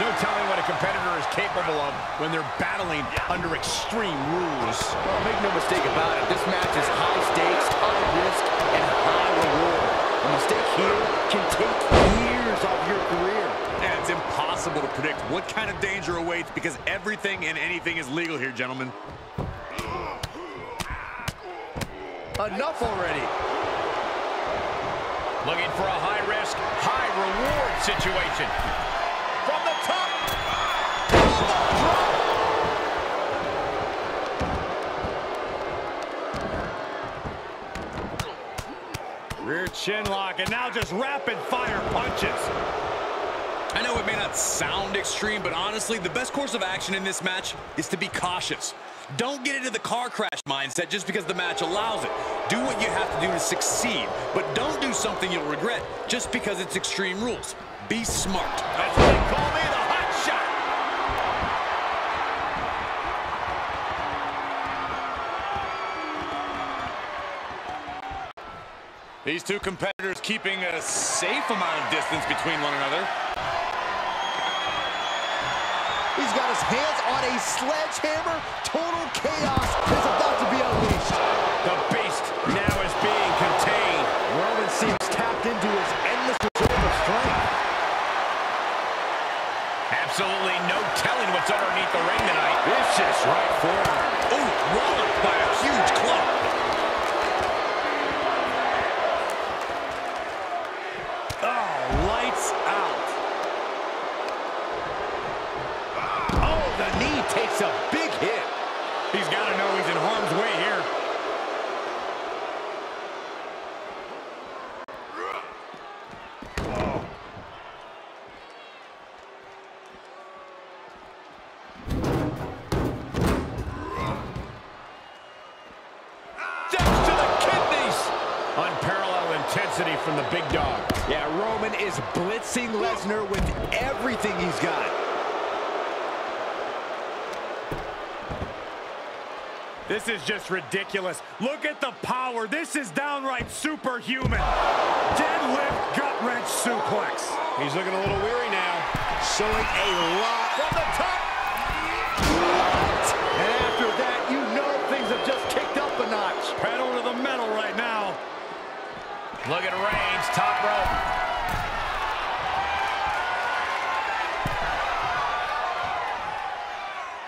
There's no telling what a competitor is capable of when they're battling under extreme rules. Well, make no mistake about it. This match is high stakes, high risk, and high reward. A mistake here can take years off your career. And it's impossible to predict what kind of danger awaits because everything and anything is legal here, gentlemen. Enough already. Looking for a high-risk, high-reward situation. From the top. Oh, rear chin lock, and now just rapid-fire punches. I know it may not sound extreme, but honestly, the best course of action in this match is to be cautious. Don't get into the car crash mindset just because the match allows it. Do what you have to do to succeed, but don't do something you'll regret just because it's extreme rules. Be smart. That's what they call me, the hot shot. These two competitors keeping a safe amount of distance between one another. He's got his hands on a sledgehammer. Total chaos is about to be unleashed. The beast now is being contained. Roman seems tapped into his endless reserve of strength. Absolutely no telling what's underneath the ring tonight. Vicious right forward. Ooh, rolled by a huge club. Oh, lights out. Takes a big hit. He's got to know he's in harm's way here. Whoa. Steps to the kidneys. Unparalleled intensity from the big dog. Yeah, Roman is blitzing Lesnar with everything he's got. This is just ridiculous. Look at the power. This is downright superhuman. Deadlift, gut-wrench suplex. He's looking a little weary now. Showing a lot from the top. What? And after that, you know things have just kicked up a notch. Pedal to the metal right now. Look at Reigns, top rope.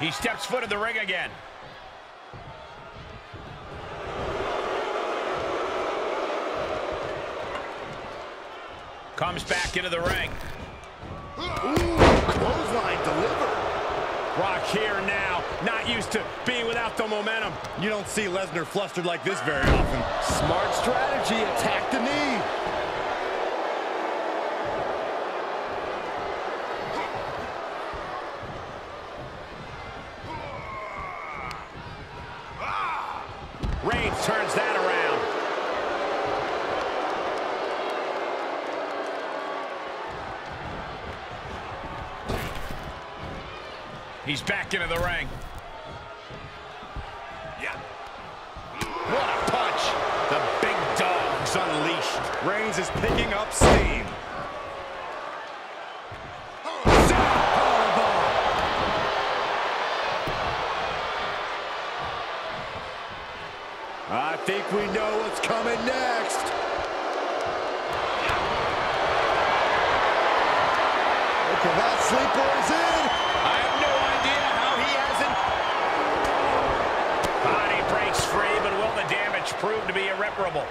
He steps foot in the ring again. Comes back into the ring. Ooh, clothesline delivered. Brock here now, not used to being without the momentum. You don't see Lesnar flustered like this very often. Smart strategy, attack the knee. Reigns turns that around. He's back into the ring. Yeah. What a punch. The big dog's unleashed. Reigns is picking up steam. I think we know what's coming next. Look at that, sleeper is in. Free, but will the damage prove to be irreparable?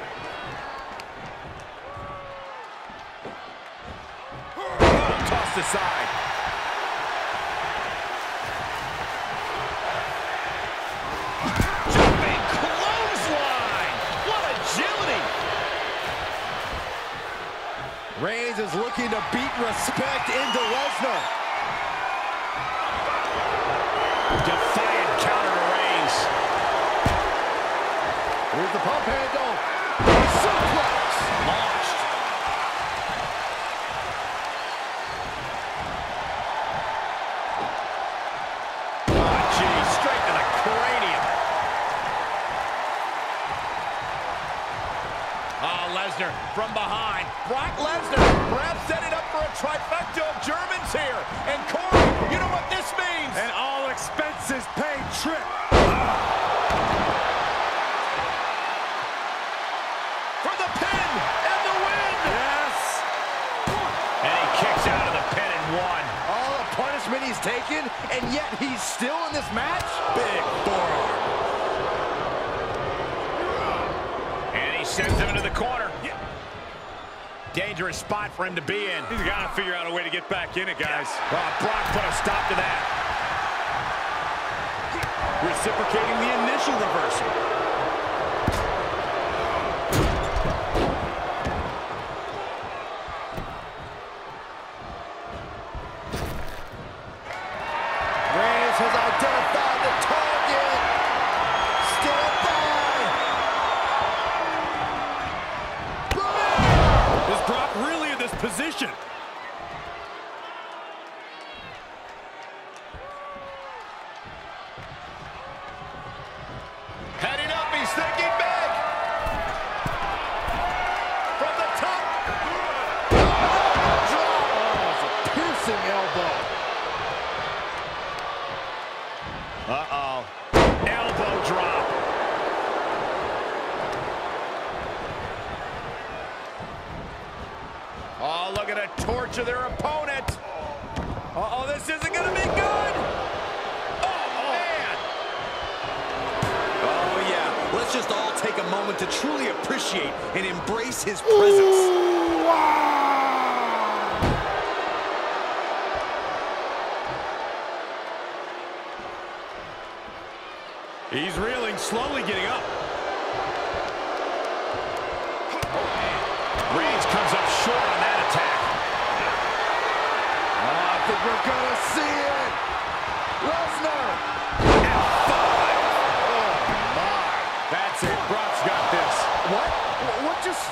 Tossed aside. Jumping clothesline! What agility! Reigns is looking to beat respect into Lesnar. Defiant counter to Reigns. Here's the pump handle. Suplex. Launched. Oh, geez. Straight to the cranium. Oh, Lesnar from behind. Brock Lesnar perhaps setting up for a trifecta of Germans here. And Corey. You know what this means? An all-expenses-paid trip. For the pin and the win. Yes. And he kicks out of the pin and won. All the punishment he's taken, and yet he's still in this match? Big forearm. And he sends him into the corner. Yeah. Dangerous spot for him to be in. He's got to figure out a way to get back in it, guys. Yeah. Oh, Brock put a stop to that. Yeah. Reciprocating the initial reversal. Reigns has identified the target. Stand by. Brock! Is Brock really in this position? Heading up, he's thinking back. From the top. Oh, it's a piercing elbow. Uh-oh. Elbow drop. Oh, look at a torture their opponent. Uh-oh, this isn't going to be good. Let's just all take a moment to truly appreciate and embrace his presence. Ooh, wow. He's reeling, slowly getting up. Reigns comes up short on that attack. I think we're gonna see it. Lesnar. Brock's got this. What just...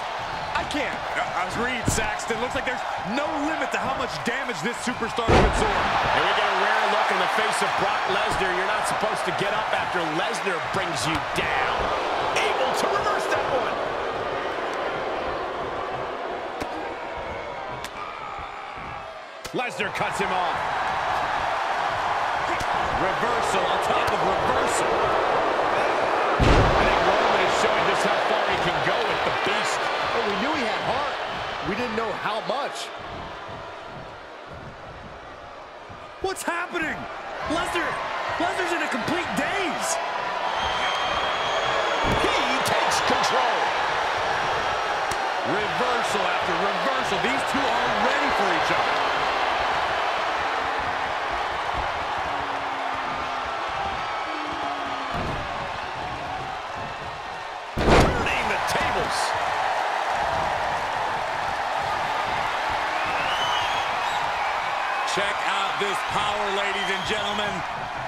I can't. I was reading, Saxton. Looks like there's no limit to how much damage this superstar can absorb. And we get a rare look in the face of Brock Lesnar. You're not supposed to get up after Lesnar brings you down. Able to reverse that one. Lesnar cuts him off. Reversal on top of reversal. How far he can go with the beast. But we knew he had heart. We didn't know how much. What's happening? Lesnar's in a complete daze. He takes control. Reversal after reversal. These two are ready for each other. Check out this power, ladies and gentlemen.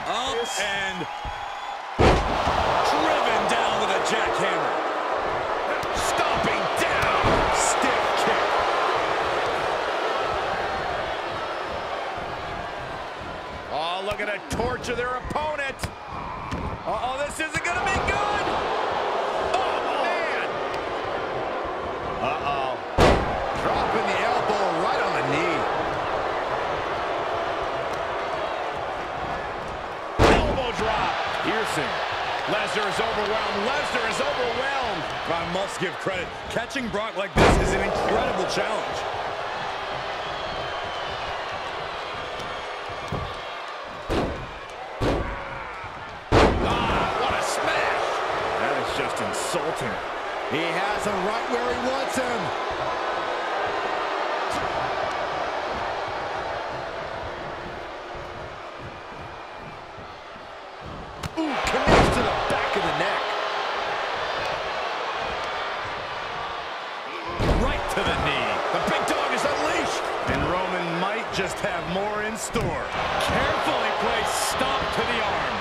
Up and driven down with a jackhammer. Stomping down. Stiff kick. Oh, look at a torture their opponent. Uh-oh, this isn't going to be good. Oh, man. Uh-oh. Dropping the elbow right on the knee. Piercing. Lesnar is overwhelmed. Lesnar is overwhelmed. I must give credit. Catching Brock like this is an incredible challenge. Ah, what a smash. That is just insulting. He has him right where he wants him. To the knee. The big dog is unleashed. And Roman might just have more in store. Carefully placed stomp to the arm.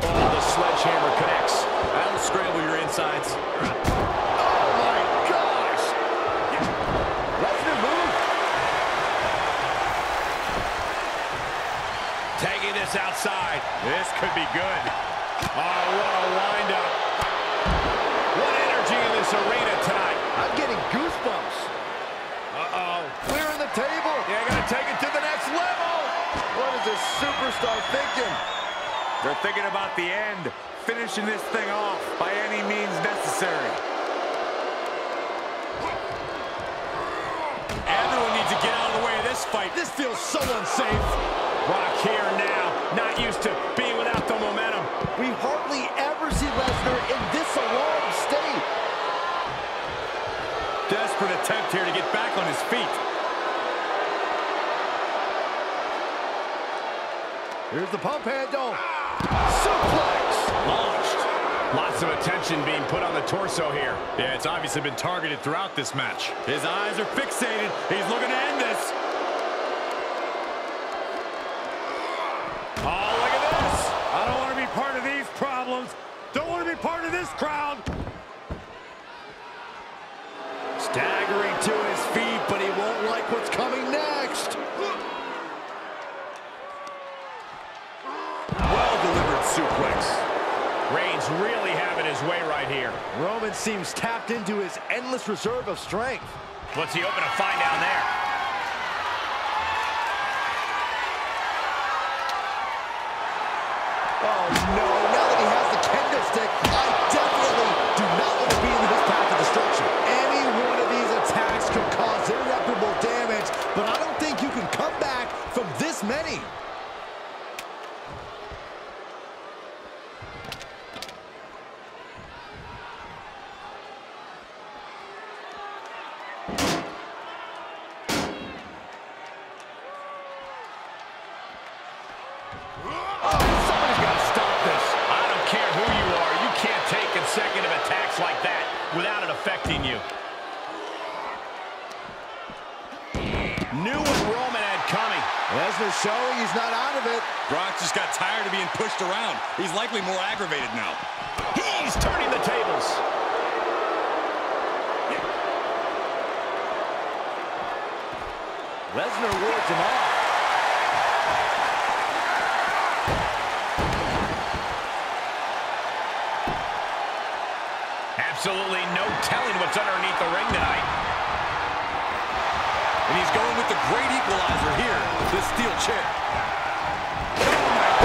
Oh, the sledgehammer connects. That'll scramble your insides. Oh, my gosh. Lesnar moved. Taking this outside. This could be good. Oh, what a windup. What energy in this arena tonight. I'm getting goosebumps. Uh-oh. Clearing the table. Yeah, gonna take it to the next level. What is this superstar thinking? They're thinking about the end, finishing this thing off by any means necessary. Everyone needs to get out of the way of this fight. This feels so unsafe. Rock here now, not used to being without the momentum. We hardly ever see Lesnar in this alarmed state. Desperate attempt here to get back on his feet. Here's the pump handle. Suplex. Launched. Lots of attention being put on the torso here. Yeah, it's obviously been targeted throughout this match. His eyes are fixated. He's looking to end this. Oh, look at this. I don't want to be part of these problems. Don't want to be part of this crowd. Staggering to his feet, but he won't like what's coming next. Well-delivered suplex. Reigns really having his way right here. Roman seems tapped into his endless reserve of strength. What's he open to find down there? Oh, no. Now that he has the kendo stick, I definitely do not want to be in his path of destruction. Any one of these attacks could cause irreparable damage, but I don't think you can come back from this many. Showing he's not out of it. Brock just got tired of being pushed around. He's likely more aggravated now. He's turning the tables. Yeah. Lesnar wards him off. Absolutely no telling what's underneath the ring tonight. And he's going with the great equalizer here, the steel chair. Oh, my God.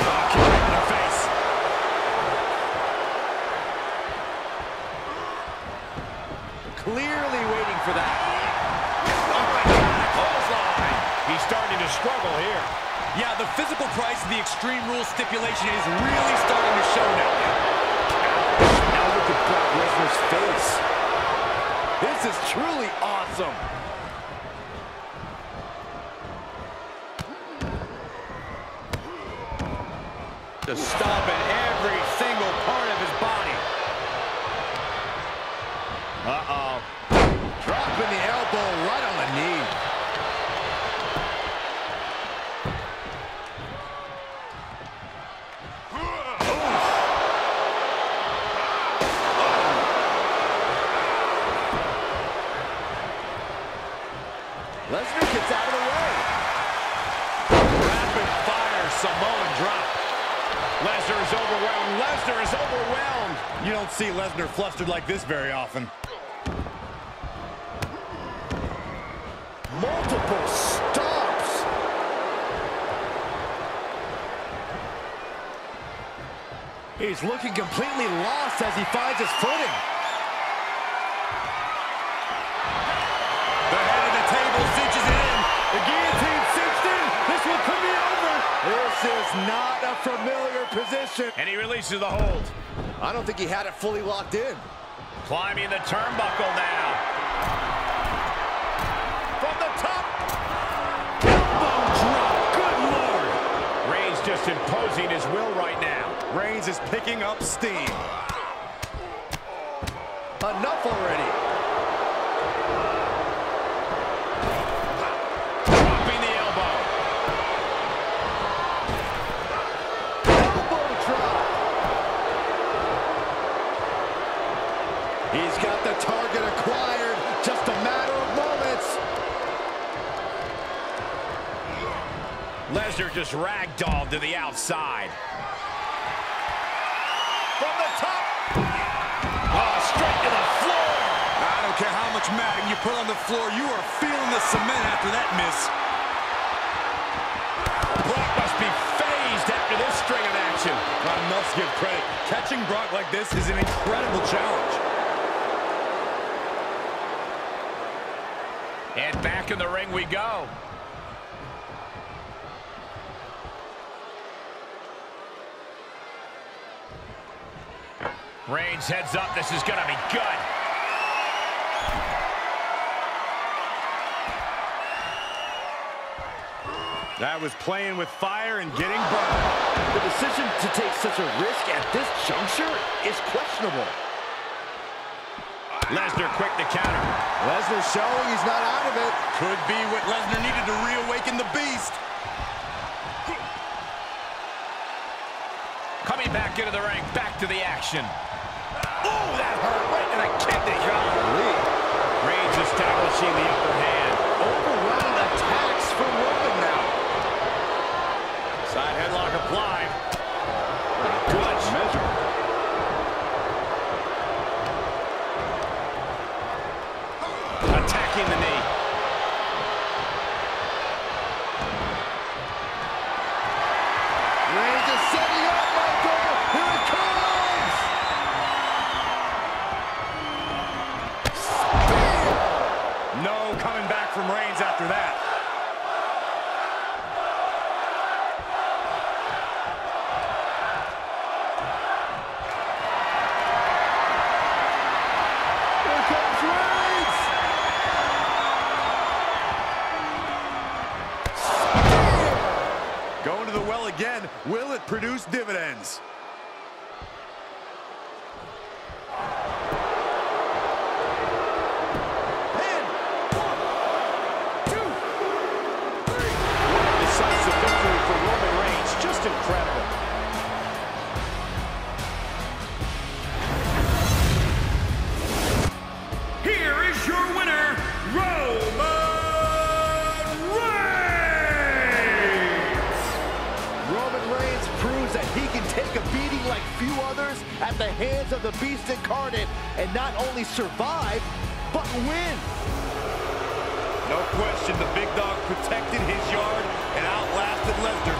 Oh, kick in the face. Clearly waiting for that. Oh, my God, a clothesline. He's starting to struggle here. Yeah, the physical price of the Extreme Rules stipulation is really starting to show now. Brock Lesnar's face. This is truly awesome. Just stomping every single part of his body. Uh-oh. Dropping the elbow right on the knee. You don't see Lesnar flustered like this very often. Multiple stops. He's looking completely lost as he finds his footing. The head of the table cinches it in. The guillotine cinched in. This one could be over. This is not a familiar position. And he releases the hold. I don't think he had it fully locked in. Climbing the turnbuckle now. From the top. Elbow drop. Good Lord. Reigns just imposing his will right now. Reigns is picking up steam. Enough already. Dropping the elbow. Elbow drop. He's got the target acquired, just a matter of moments. Lesnar just ragdolled to the outside. From the top. Oh, straight to the matting you put on the floor. You are feeling the cement after that miss. Brock must be phased after this string of action. I must give credit. Catching Brock like this is an incredible challenge. And back in the ring we go. Reigns heads up. This is going to be good. That was playing with fire and getting burned. The decision to take such a risk at this juncture is questionable. Lesnar quick to counter. Lesnar showing he's not out of it. Could be what Lesnar needed to reawaken the beast. Coming back into the ring, back to the action. Oh, that hurt right in the kick to John Lee. Reigns establishing the upper hand. Overrun attacks from Roman now. Side headlock applied. Good measure. Attacking the knee. Reigns is setting up. Michael, here it comes. No coming back from Reigns after that. Here comes Reigns. Damn. Going to the well again. Will it produce dividends? And not only survive, but win. No question, the big dog protected his yard and outlasted Lesnar.